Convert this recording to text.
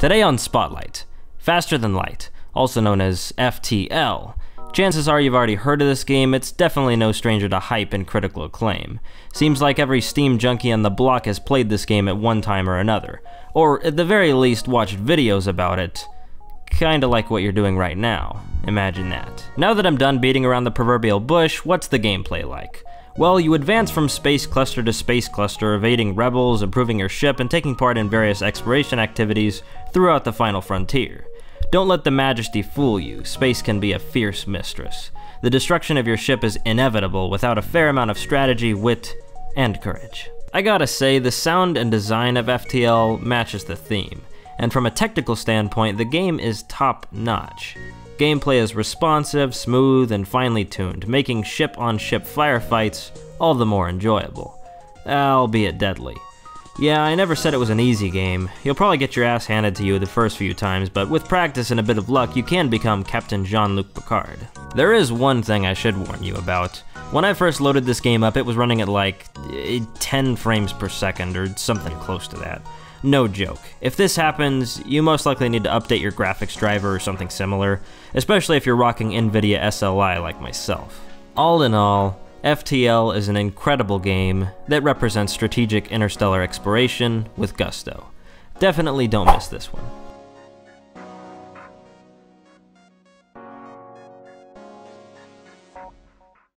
Today on Spotlight, Faster Than Light, also known as FTL. Chances are you've already heard of this game, it's definitely no stranger to hype and critical acclaim. Seems like every Steam junkie on the block has played this game at one time or another, or at the very least watched videos about it. Kinda like what you're doing right now. Imagine that. Now that I'm done beating around the proverbial bush, what's the gameplay like? Well, you advance from space cluster to space cluster, evading rebels, improving your ship, and taking part in various exploration activities throughout the final frontier. Don't let the majesty fool you, space can be a fierce mistress. The destruction of your ship is inevitable without a fair amount of strategy, wit, and courage. I gotta say, the sound and design of FTL matches the theme. And from a technical standpoint, the game is top-notch. Gameplay is responsive, smooth, and finely tuned, making ship-on-ship firefights all the more enjoyable, albeit deadly. Yeah, I never said it was an easy game. You'll probably get your ass handed to you the first few times, but with practice and a bit of luck, you can become Captain Jean-Luc Picard. There is one thing I should warn you about. When I first loaded this game up, it was running at like 10 frames per second or something close to that. No joke. If this happens, you most likely need to update your graphics driver or something similar, especially if you're rocking NVIDIA SLI like myself. All in all, FTL is an incredible game that represents strategic interstellar exploration with gusto. Definitely don't miss this one.